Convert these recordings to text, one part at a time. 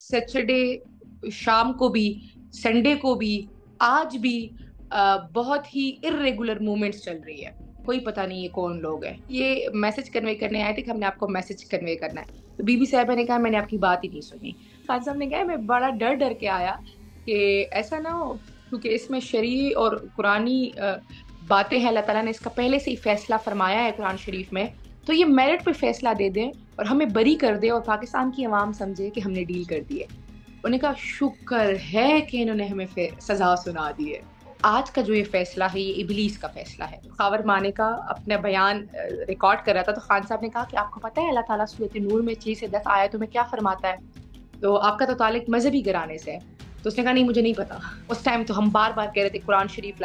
Saturday शाम को भी, संडे को भी, आज भी बहुत ही इर्रेगुलर मूवमेंट्स चल रही है। कोई पता नहीं ये कौन लोग हैं। ये मैसेज कन्वे करने आए थे कि हमने आपको मैसेज कन्वे करना है। तो बीबी साहिबा ने कहा मैंने आपकी बात ही नहीं सुनी। खान साहब ने कहा मैं बड़ा डर डर के आया कि ऐसा ना हो, क्योंकि इसमें शरीय और कुरानी बातें हैं। अल्लाह ताला ने इसका पहले से ही फैसला फरमाया है कुरान शरीफ में, तो ये मेरिट पे फैसला दे दें और हमें बरी कर दें और पाकिस्तान की आवाम समझे कि हमने डील कर दी है। उन्होंने कहा शुक्र है कि इन्होंने हमें सज़ा सुना दी है। आज का जो ये फ़ैसला है ये इबलीस का फ़ैसला है। खावर मानेका अपना बयान रिकॉर्ड कर रहा था तो खान साहब ने कहा कि आपको पता है अल्लाह ताला सूरत नूर में 6 से 10 आयतों में क्या फ़रमाता है, तो आपका तो ताल्लुक मजहबी घराने से है। तो उसने कहा नहीं मुझे नहीं पता। उस टाइम तो हम बार बार कह रहे थे कुरान शरीफ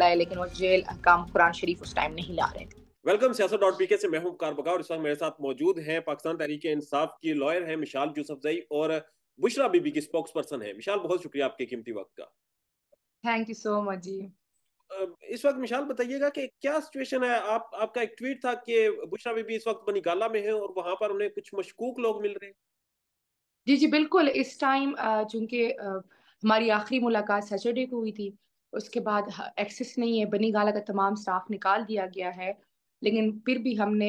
लाए, लेकिन वो जेल अहकाम कुरान शरीफ उस टाइम नहीं ला रहे थे। वेलकम सियासत.pk से मैं हूं वकार बगा और इस वक्त मेरे साथ मौजूद हैं पाकिस्तान तहरीक-ए-इंसाफ की लॉयर हैं मिशाल यूसुफज़ई और बुशरा बीबी की स्पोक्स पर्सन है। मिशाल, बहुत शुक्रिया आपके कीमती वक्त का। Thank you so much ji. इस वक्त मिशाल बताइएगा कि क्या सिचुएशन है। आपका एक ट्वीट था कि बुशरा बीबी इस वक्त बनीगाला में है और वहाँ पर उन्हें कुछ मशकूक लोग मिल रहे हैं। जी जी बिल्कुल। इस टाइम चूँकि हमारी आखिरी मुलाकात सैटरडे को हुई थी, उसके बाद एक्सेस नहीं है, बनीगाला का तमाम स्टाफ निकाल दिया गया है। लेकिन फिर भी हमने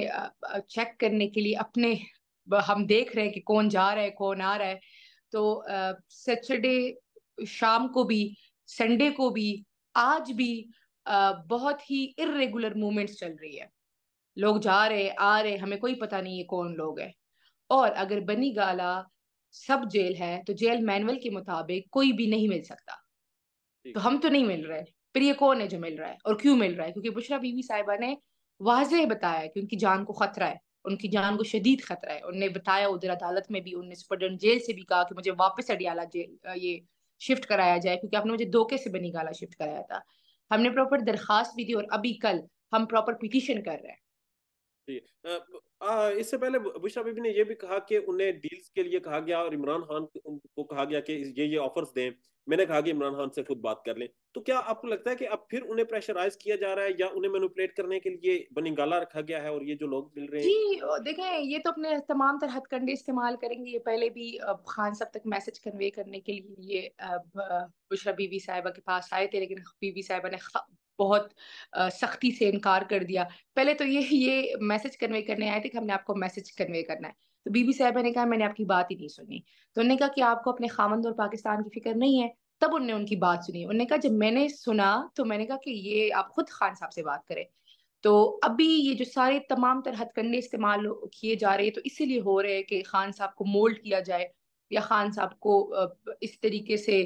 चेक करने के लिए अपने हम देख रहे हैं कि कौन जा रहा है कौन आ रहा है। तो सैटरडे शाम को भी, संडे को भी, आज भी बहुत ही इर्रेगुलर मूवमेंट्स चल रही है। लोग जा रहे आ रहे, हमें कोई पता नहीं है कौन लोग हैं। और अगर बनीगाला सब जेल है तो जेल मैनुअल के मुताबिक कोई भी नहीं मिल सकता, तो हम तो नहीं मिल रहे। फिर ये कौन है जो मिल रहा है और क्यों मिल रहा है? क्योंकि बुशरा बीवी साहिबा ने वाजह बताया कि उनकी जान को खतरा है, उनकी जान को शदीद खतरा है। उनने बताया उधर अदालत में भी, उनने सुपरडेंट जेल से भी कहा कि मुझे वापस अडियाला जेल ये शिफ्ट कराया जाए, क्योंकि आपने मुझे धोखे से बनीगाला शिफ्ट कराया था। हमने प्रॉपर दरखास्त भी दी और अभी कल हम प्रॉपर पिटीशन कर रहे हैं। इससे पहले बुशरा बीबी ने यह भी कहा कि उन्हें डील्स के लिए कहा गया और इमरान खान को कहा गया कि ये ऑफर्स दें। मैंने कहा कि इमरान खान से खुद बात कर लें। तो क्या आपको लगता है कि अब फिर उन्हें प्रेशराइज किया जा रहा है या उन्हें मैनिपुलेट करने के लिए बनीगाला रखा गया है और ये जो लोग मिल रहे हैं? जी देखें, ये तो अपने तमाम तरह हथकंडे इस्तेमाल करेंगे। ये पहले भी खान साहब तक मैसेज कन्वे करने के लिए ये बुशरा बीबी साहिबा के पास आए थे, लेकिन बीबी साहिबा ने बहुत सख्ती से इनकार कर दिया। पहले तो ये मैसेज कन्वे करने आए थे कि हमने आपको मैसेज कन्वे करना है। तो बीबी साहिबा ने कहा मैंने आपकी बात ही नहीं सुनी। तो उन्होंने कहा कि आपको अपने खामंद और पाकिस्तान की फिक्र नहीं है। तब उनने उनकी बात सुनी। उन्होंने कहा जब मैंने सुना तो मैंने कहा कि ये आप खुद खान साहब से बात करें। तो अभी ये जो सारे तमाम तरह हथकंडे इस्तेमाल किए जा रहे हैं तो इसीलिए हो रहे हैं कि खान साहब को मोल्ड किया जाए या खान साहब को इस तरीके से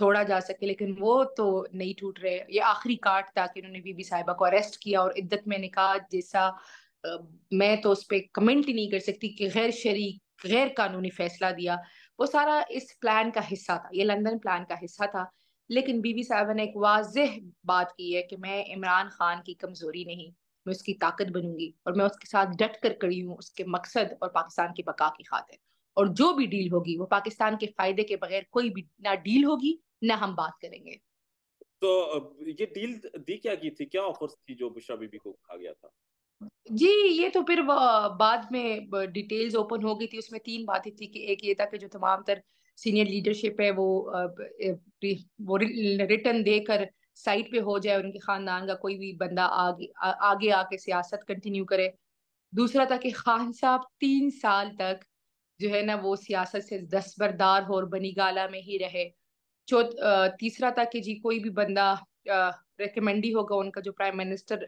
तोड़ा जा सके, लेकिन वो तो नहीं टूट रहे। ये आखिरी काट था कि उन्होंने बीबी साहिबा को अरेस्ट किया और इद्दत में निकाह जैसा मैं तो उस पर कमेंट ही नहीं कर सकती कि गैर शरीक गैर कानूनी फैसला दिया। वो सारा इस प्लान का हिस्सा था, ये लंदन प्लान का हिस्सा था। लेकिन बीबी साहिबा ने एक वाजह बात की है कि मैं इमरान खान की कमजोरी नहीं, मैं उसकी ताकत बनूंगी और मैं उसके साथ डट कर खड़ी हूँ उसके मकसद और पाकिस्तान की बका की खातिर। और जो भी डील होगी वो पाकिस्तान के फायदे के बगैर कोई भी ना डील होगी ना हम बात करेंगे। तो ये डील दी क्या की थी, क्या ऑफर्स थी जो बुशरा बीबी को कहा गया था? जी ये तो फिर बाद में डिटेल्स ओपन हो गई थी। उसमें 3 बातें थी कि एक ये था कि जो तमाम तर सीनियर लीडरशिप है वो रिटर्न देकर साइट पे हो जाए, उनके खानदान का कोई भी बंदा आगे आके सियासत कंटिन्यू करे। दूसरा था कि खान साहब 3 साल तक जो है ना वो सियासत से दस्तबरदार हो और बनीगाला में ही रहे। तीसरा था कि जी कोई भी बंदा रिकमेंडी होगा उनका जो प्राइम मिनिस्टर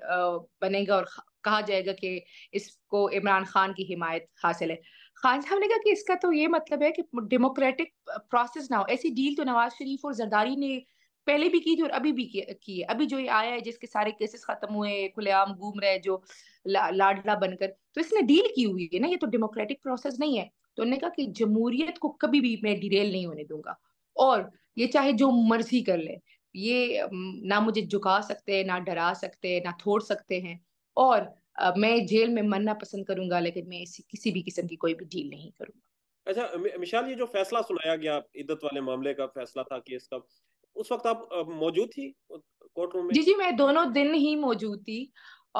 बनेगा और कहा जाएगा कि इसको इमरान खान की हिमायत हासिल है। खान साहब ने कहा कि इसका तो ये मतलब है कि डेमोक्रेटिक प्रोसेस ना हो। ऐसी डील तो नवाज शरीफ और जरदारी ने पहले भी की थी और अभी भी की है। अभी जो ये आया है जिसके सारे केसेस खत्म हुए, खुलेआम घूम रहे जो लाडला बनकर, तो इसने डील की हुई है ना, ये तो डेमोक्रेटिक प्रोसेस नहीं है। तो उन्होंने कहा कि जमहूरियत को कभी भी मैं डिरेल नहीं होने दूंगा और ये चाहे जो मर्जी कर ले, ये ना मुझे झुका सकते हैं, ना डरा सकते हैं, ना थोड़ सकते हैं। और मैं जेल में मरना पसंद करूंगा लेकिन मैं किसी भी किस्म की कोई भी डील नहीं करूंगा। अच्छा मिशाल, ये जो फैसला सुनाया गया इद्दत वाले मामले का फैसला था कि इसका उस वक्त आप मौजूद थी कोर्ट रूम में? जी जी मैं दोनों दिन ही मौजूद थी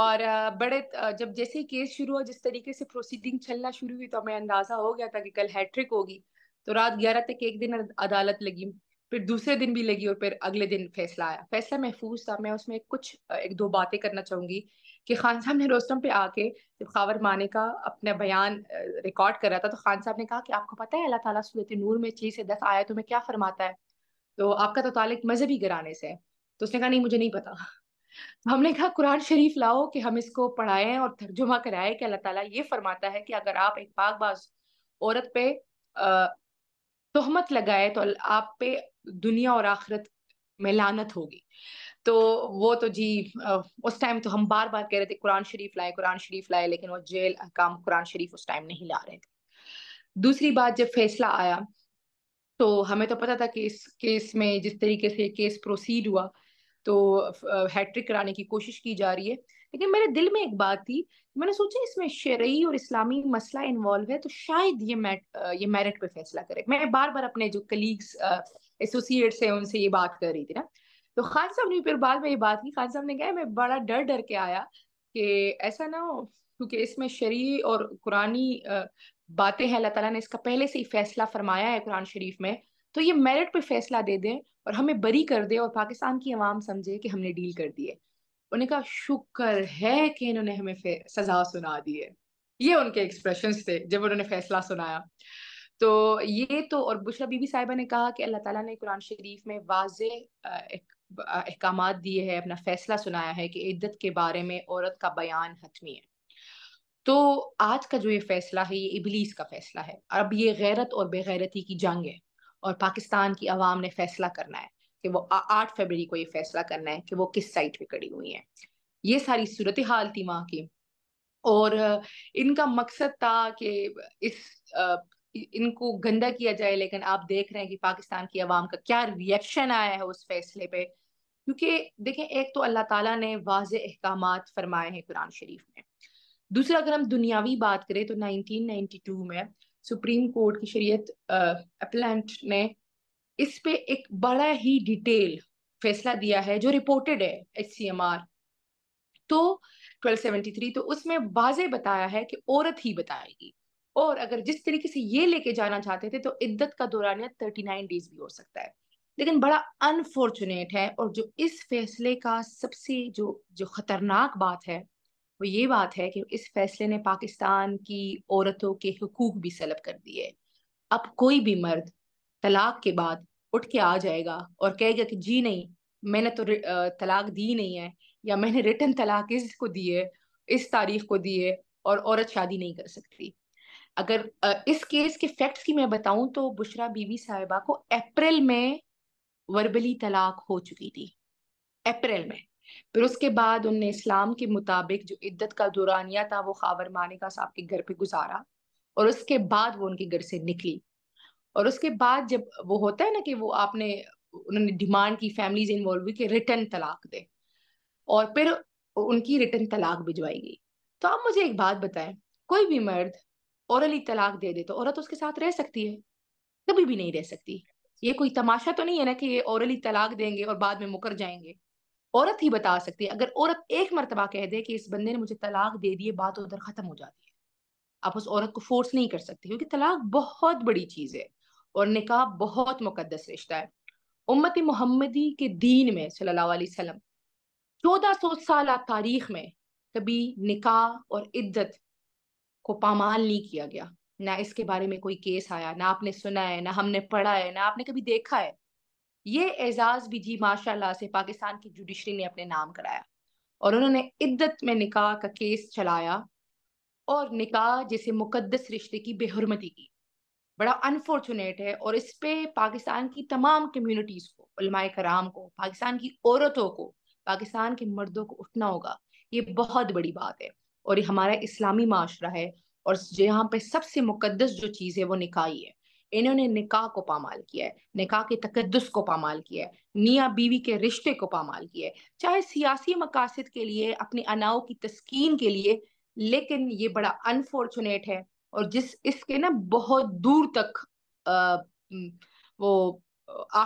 और बड़े जब जैसे केस शुरू हुआ जिस तरीके से प्रोसीडिंग चलना शुरू हुई तो हमें अंदाजा हो गया था कि कल हैट्रिक होगी। तो रात 11 तक एक दिन अदालत लगी, फिर दूसरे दिन भी लगी और फिर अगले दिन फैसला आया। फैसला महफूज था। मैं उसमें कुछ एक दो बातें करना चाहूंगी कि खान साहब ने रोस्टम पे आके जब खावर मानेका अपना बयान रिकॉर्ड कर रहा था तो खान साहब ने कहा कि आपको पता है अल्लाह ताला सूरत नूर में 6 से 10 आया तो मैं क्या फरमाता है, तो आपका तो ताल्लुक मजहबी घराने से है। तो उसने कहा नहीं मुझे नहीं पता। हमने कहा कुरान शरीफ लाओ कि हम इसको पढ़ाएं और तर्जुमा कराएं कि अल्लाह ताला ये फरमाता है कि अगर आप एक पाकबाज औरत पे तोहमत लगाए तो आप पे दुनिया और आखिरत में लानत होगी। तो वो तो जी उस टाइम तो हम बार बार कह रहे थे कुरान शरीफ लाए, कुरान शरीफ लाए, लेकिन वो जेल अहकाम कुरान शरीफ उस टाइम नहीं ला रहे थे। दूसरी बात, जब फैसला आया तो हमें तो पता था कि इस केस में जिस तरीके से केस प्रोसीड हुआ तो हैट्रिक कराने की कोशिश की जा रही है, लेकिन मेरे दिल में एक बात थी, मैंने सोचा इसमें शरई और इस्लामी मसला इन्वॉल्व है तो शायद ये मेरिट पे फैसला करे। मैं बार बार अपने जो कलीग्स एसोसिएट्स हैं उनसे ये बात कर रही थी ना, तो खान साहब ने फिर बाद में ये बात की। खान साहब ने कहा मैं बड़ा डर डर के आया कि ऐसा ना हो क्योंकि इसमें शरई और कुरानी बातें हैं, अल्लाह ताला ने इसका पहले से ही फैसला फरमाया है कुरान शरीफ में, तो ये मेरिट पे फैसला दे दें और हमें बरी कर दे और पाकिस्तान की आवाम समझे कि हमने डील कर दी है। उन्होंने कहा शुक्र है कि इन्होंने हमें सजा सुना दी है। ये उनके एक्सप्रेशंस थे जब उन्होंने फैसला सुनाया। तो ये तो, और बुशरा बीबी साहिबा ने कहा कि अल्लाह ताला ने कुरान शरीफ में वाज़े अहकाम दिए हैं, अपना फैसला सुनाया है कि इद्दत के बारे में औरत का बयान हतमी है। तो आज का जो ये फैसला है ये इबलीस का फैसला है। अब ये गैरत और बेगैरती की जंग है और पाकिस्तान की आवाम ने फैसला करना है कि वो 8 फरवरी को ये फैसला करना है कि वो किस साइड पे खड़ी हुई है। ये सारी सूरत हाल थी वहाँ की और इनका मकसद था कि इनको गंदा किया जाए, लेकिन आप देख रहे हैं कि पाकिस्तान की आवाम का क्या रिएक्शन आया है उस फैसले पे। क्योंकि देखें, एक तो अल्लाह ताला ने वाज़े अहकामात फरमाए हैं कुरान शरीफ में। दूसरा, अगर हम दुनियावी बात करें तो 1992 में सुप्रीम कोर्ट की शरीयत अपलांट ने इस पे एक बड़ा ही डिटेल फैसला दिया है जो रिपोर्टेड है HCMR तो 1273, तो उसमें वाजे बताया है कि औरत ही बताएगी। और अगर जिस तरीके से ये लेके जाना चाहते थे तो इद्दत का दौरानिया 39 डेज भी हो सकता है। लेकिन बड़ा अनफॉर्चुनेट है और जो इस फैसले का सबसे जो खतरनाक बात है वो ये बात है कि इस फैसले ने पाकिस्तान की औरतों के हुकूक भी सलब कर दिए। अब कोई भी मर्द तलाक के बाद उठ के आ जाएगा और कहेगा कि जी नहीं मैंने तो तलाक दी नहीं है, या मैंने रिटर्न तलाक इसको दी है, इस तारीख को दी है, और औरत शादी नहीं कर सकती। अगर इस केस के फैक्ट्स की मैं बताऊं तो बुशरा बीवी साहिबा को अप्रैल में वर्बली तलाक हो चुकी थी, अप्रैल में। फिर उसके बाद उनने इस्लाम के मुताबिक जो इद्दत का दौरानिया था वो खावर मानेका साहब के घर पे गुजारा और उसके बाद वो उनके घर से निकली। और उसके बाद जब वो होता है ना कि वो आपने उन्होंने डिमांड की, फैमिलीज इन्वॉल्व हुई कि रिटर्न तलाक दे, और फिर उनकी रिटर्न तलाक भिजवाई गई। तो आप मुझे एक बात बताएं, कोई भी मर्द औरली तलाक दे दे तो औरत उसके साथ रह सकती है? कभी भी नहीं रह सकती। ये कोई तमाशा तो नहीं है ना कि ये औरली तलाक देंगे और बाद में मुकर जाएंगे। औरत ही बता सकती है। अगर औरत एक मरतबा कह दे कि इस बंदे ने मुझे तलाक दे दी, बात उधर खत्म हो जाती है। आप उस औरत को फोर्स नहीं कर सकते क्योंकि तलाक बहुत बड़ी चीज है और निकाह बहुत मुकद्दस रिश्ता है। उम्मत मोहम्मदी के दीन में सल्लल्लाहु अलैहि वसल्लम 1400 साल तारीख में कभी निकाह और इद्दत को पामाल नहीं किया गया, ना इसके बारे में कोई केस आया, ना आपने सुना है, ना हमने पढ़ा है, ना आपने कभी देखा है। ये एजाज भी जी माशाल्लाह से पाकिस्तान की जुडिशरी ने अपने नाम कराया और उन्होंने इद्दत में निकाह का केस चलाया और निकाह जैसे मुकद्दस रिश्ते की बेहुरमती की। बड़ा अनफॉर्चुनेट है और इस पे पाकिस्तान की तमाम कम्युनिटीज को, उलमाए कराम को, पाकिस्तान की औरतों को, पाकिस्तान के मर्दों को उठना होगा। ये बहुत बड़ी बात है और ये हमारा इस्लामी माशरा है और यहाँ पे सबसे मुकद्दस जो चीज़ है वो निकाह ही है। इन्होंने निकाह को पामाल किया है, निकाह के तकद्दुस को पामाल किया है, मियां बीवी के रिश्ते को पामाल किया है, चाहे सियासी मकासद के लिए, अपने अनाओं की तस्कीन के लिए, लेकिन ये बड़ा अनफॉर्चुनेट है और जिस इसके ना बहुत दूर तक वो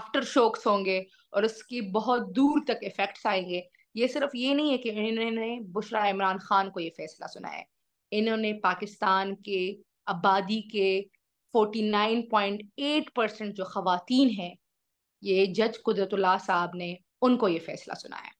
आफ्टर शॉक्स होंगे और उसकी बहुत दूर तक इफेक्ट्स आएंगे। ये सिर्फ ये नहीं है कि इन्होंने बुशरा इमरान खान को ये फैसला सुनाया है, इन्होंने पाकिस्तान के आबादी के 49.8% जो खवातीन हैं, ये जज कुदरतुल्लाह साहब ने उनको ये फैसला सुनाया।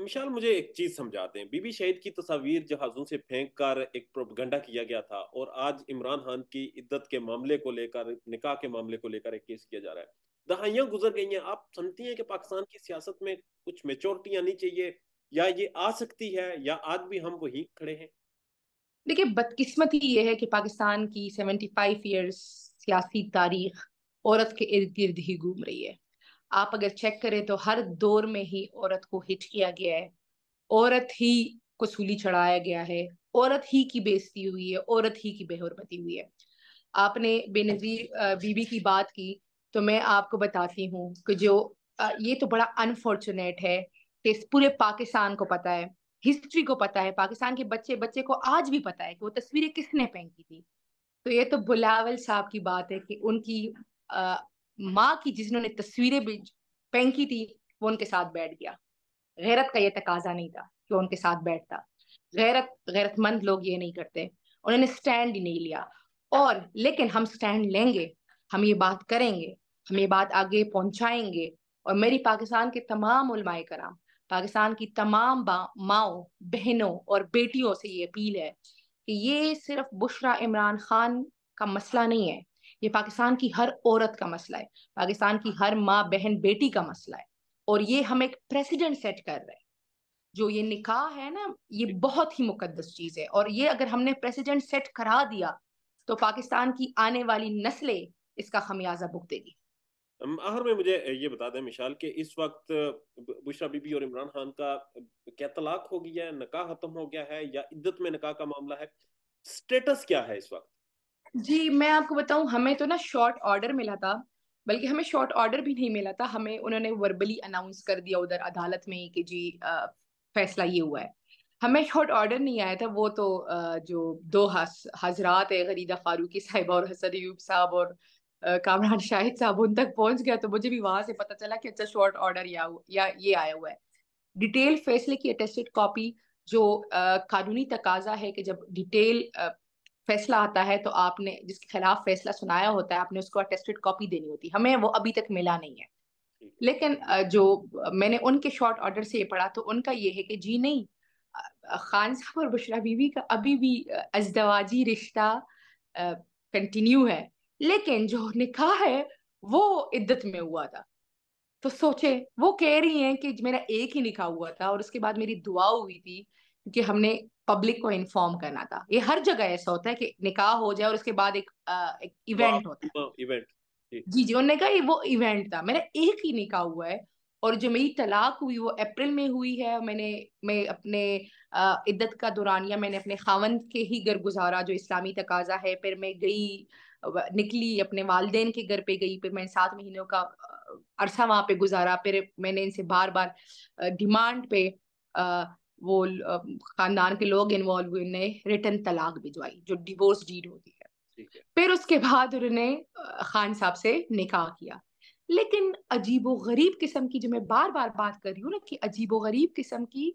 मिशाल, मुझे एक चीज समझाते हैं, बीबी शहीद की तस्वीर जहाजों से फेंक कर एक प्रोपेगेंडा किया गया था और आज इमरान खान की इद्दत के मामले को लेकर, निकाह के मामले को लेकर एक केस किया जा रहा है। दहाइयां गुजर गई हैं, आप समझती हैं कि पाकिस्तान की सियासत में कुछ मैच्योरिटी आनी चाहिए या ये आ सकती है या आज भी हम वहीं खड़े हैं? देखिए, बदकिस्मती ये है कि पाकिस्तान की 75 इयर्स सियासी तारीख औरत के इर्द गिर्द ही घूम रही है। आप अगर चेक करें तो हर दौर में ही औरत को हिट किया गया है, औरत ही को सूली चढ़ाया गया है, औरत ही की बेइज्जती हुई है, औरत ही की बेहुरमती हुई है। आपने बेनजीर बीबी की बात की तो मैं आपको बताती हूँ कि जो ये तो बड़ा अनफॉर्चुनेट है कि पूरे पाकिस्तान को पता है, हिस्ट्री को पता है, पाकिस्तान के बच्चे बच्चे को आज भी पता है कि वो तस्वीरें किसने फेंकी थी। तो ये तो बुलावल साहब की बात है कि उनकी माँ की जिन्होंने तस्वीरें फेंकी थी वो उनके साथ बैठ गया। गैरत का ये तकाजा नहीं था कि उनके साथ बैठता, गैरतमंद लोग ये नहीं करते, उन्होंने स्टैंड ही नहीं लिया। और लेकिन हम स्टैंड लेंगे, हम ये बात करेंगे, हम ये बात आगे पहुंचाएंगे। और मेरी पाकिस्तान के तमाम उलमाए कराम, पाकिस्तान की तमाम माओ बहनों और बेटियों से ये अपील है कि ये सिर्फ बुशरा इमरान खान का मसला नहीं है, ये पाकिस्तान की हर औरत का मसला है, पाकिस्तान की हर माँ बहन बेटी का मसला है। और ये हम एक प्रेसिडेंट सेट कर रहे हैं। जो ये निकाह है ना, ये बहुत ही मुकद्दस चीज है और ये अगर हमने प्रेसिडेंट सेट करा दिया तो पाकिस्तान की आने वाली नस्लें इसका खमियाजा भुगतेगी। आखिर में मुझे ये बता दें मिशाल कि इस वक्त बुशरा बीबी और इमरान खान का क्या तलाक हो गया है, निकाह खत्म हो गया है या इद्दत में निकाह का मामला है, स्टेटस क्या है इस वक्त? जी, मैं आपको बताऊं, हमें तो ना शॉर्ट ऑर्डर मिला था, बल्कि हमें शॉर्ट ऑर्डर भी नहीं मिला था, हमें उन्होंने वर्बली अनाउंस कर दिया उधर अदालत में कि जी फैसला ये हुआ है। हमें शॉर्ट ऑर्डर नहीं आया था। वो तो जो दो हजरात है, गरीदा फारूकी साहिबा और हसन अयूब साहब और कामरान शाहिद साहब, उन तक पहुंच गया तो मुझे भी वहां से पता चला कि अच्छा शॉर्ट ऑर्डर या ये आया हुआ है। डिटेल फैसले की अटेस्टेड कॉपी जो कानूनी तकाजा है कि जब डिटेल फैसला आता है तो आपने जिसके खिलाफ फैसला सुनाया होता है आपने उसको अटेस्टेड कॉपी देनी होती है, हमें वो अभी तक मिला नहीं है। लेकिन जो मैंने उनके शॉर्ट ऑर्डर से ये पढ़ा तो उनका ये है कि जी नहीं, खान साहब और बुशरा बीवी का अभी भी अज़दवाजी रिश्ता कंटिन्यू है, लेकिन जो निकाह है वो इद्दत में हुआ था। तो सोचे, वो कह रही हैं कि मेरा एक ही निकाह हुआ था और उसके बाद मेरी दुआ हुई थी कि हमने पब्लिक को इन्फॉर्म करना था। ये हर जगह ऐसा होता है कि निकाह हो जाए और उसके बाद एक इवेंट होता है। इवेंट, जी जी, उन्होंने कहा वो इवेंट था, मेरा एक ही निकाह हुआ है और जो मेरी तलाक हुई वो अप्रैल में हुई है। मैं अपने इद्दत का दौरानिया मैंने अपने खावंद के ही घर गुजारा जो इस्लामी तकाजा है। फिर मैं गई, निकली, अपने वालदेन के घर पे गई, फिर मैंने 7 महीनों का अरसा वहाँ पे गुजारा। फिर मैंने इनसे बार बार डिमांड पे वो खानदान के लोग इन्वॉल्व हुए ने रिटर्न तलाक भिजवाई जो डिवोर्स डीड होती है। फिर उसके बाद उन्होंने खान साहब से निकाह किया। लेकिन अजीबो गरीब किस्म की, जो मैं बार बार बात कर रही हूँ ना कि अजीबो गरीब किस्म की,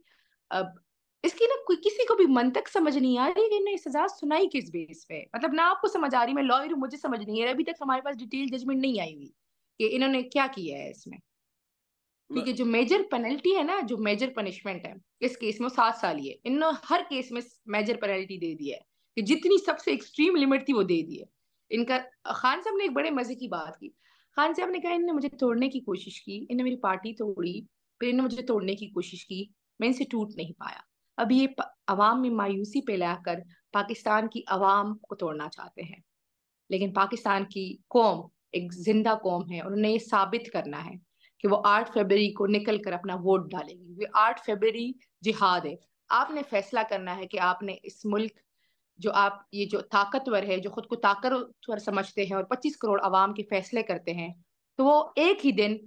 इसकी ना कोई किसी को भी मंतक समझ नहीं आ रही कि सजा सुनाई किस बेस पे। मतलब ना आपको समझ आ रही, मैं लॉयर हूँ, मुझे समझ नहीं आ रही। अभी तक हमारे पास डिटेल जजमेंट नहीं आई हुई कि इन्होंने क्या किया है इसमें, क्योंकि जो मेजर पेनल्टी है ना, जो मेजर पनिशमेंट है इस केस में 7 साल ही है। इन्होंने हर केस में मेजर पेनल्टी दे दी है कि जितनी सबसे एक्सट्रीम लिमिट थी वो दे दी है। इनका खान साहब ने एक बड़े मजे की बात की, खान साहब ने कहा इन्होंने मुझे तोड़ने की कोशिश की, इन्होंने मेरी पार्टी तोड़ी, फिर इन्होंने मुझे तोड़ने की कोशिश की, मैं इनसे टूट नहीं पाया। अब ये अवाम में मायूसी फैलाकर पाकिस्तान की अवाम को तोड़ना चाहते हैं, लेकिन पाकिस्तान की कौम एक जिंदा कौम है, उन्होंने ये साबित करना है कि वो 8 फरवरी को निकल कर अपना वोट डालेंगे। क्योंकि 8 फरवरी जिहाद है। आपने फैसला करना है कि आपने इस मुल्क, जो आप ये जो ताकतवर है, जो खुद को ताकतवर समझते हैं और 25 करोड़ आवाम के फैसले करते हैं, तो वो एक ही दिन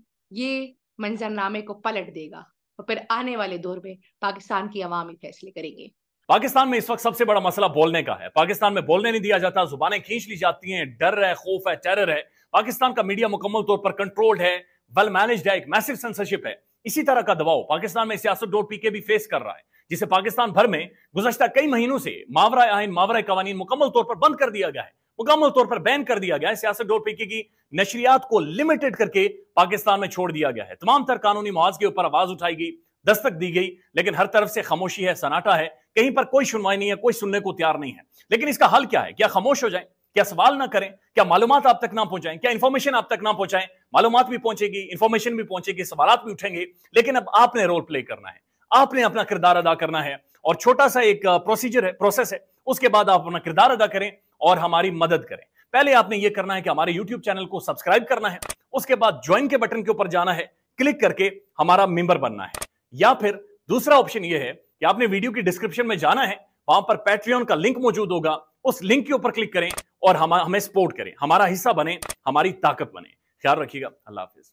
ये मंजरनामे को पलट देगा और फिर आने वाले दौर में पाकिस्तान की आवाम ही फैसले करेंगे। पाकिस्तान में इस वक्त सबसे बड़ा मसला बोलने का है। पाकिस्तान में बोलने नहीं दिया जाता, जुबानें खींच ली जाती हैं, डर है, खौफ है, टेरर है। पाकिस्तान का मीडिया मुकम्मल तौर पर कंट्रोल्ड है, वेल मैनेज्ड है, एक मैसिव सेंसरशिप है। इसी तरह का दबाव पाकिस्तान में सियासत.pk भी फेस कर रहा है, जिसे पाकिस्तान भर में गुज़श्ता कई महीनों से मावरा आईन, मावरा कवानीन मुकम्मल तौर पर बंद कर दिया गया है। मुकम्मल तौर पर बैन कर दिया गया है। सियासत.pk की नशरियात को लिमिटेड करके पाकिस्तान में छोड़ दिया गया है। तमाम तर कानूनी मुआवजे के ऊपर आवाज उठाई गई, दस्तक दी गई, लेकिन हर तरफ से खामोशी है, सन्नाटा है, कहीं पर कोई सुनवाई नहीं है, कोई सुनने को तैयार नहीं है। लेकिन इसका हल क्या है? क्या खामोश हो जाए? क्या सवाल ना करें? क्या मालूमात आप तक ना पहुंचाएं? क्या इन्फॉर्मेशन आप तक ना पहुंचाएं? मालूमात भी पहुंचेगी, इन्फॉर्मेशन भी पहुंचेगी, सवालात भी उठेंगे, लेकिन अब आपने रोल प्ले करना है, आपने अपना किरदार अदा करना है। और छोटा सा एक प्रोसीजर है, प्रोसेस है, उसके बाद आप अपना किरदार अदा करें और हमारी मदद करें। पहले आपने ये करना है कि हमारे यूट्यूब चैनल को सब्सक्राइब करना है, उसके बाद ज्वाइन के बटन के ऊपर जाना है, क्लिक करके हमारा मेंबर बनना है। या फिर दूसरा ऑप्शन ये है कि आपने वीडियो की डिस्क्रिप्शन में जाना है, वहां पर पैट्रियन का लिंक मौजूद होगा, उस लिंक के ऊपर क्लिक करें और हमें सपोर्ट करें, हमारा हिस्सा बने, हमारी ताकत बने। ख्याल रखिएगा, अल्लाह हाफिज।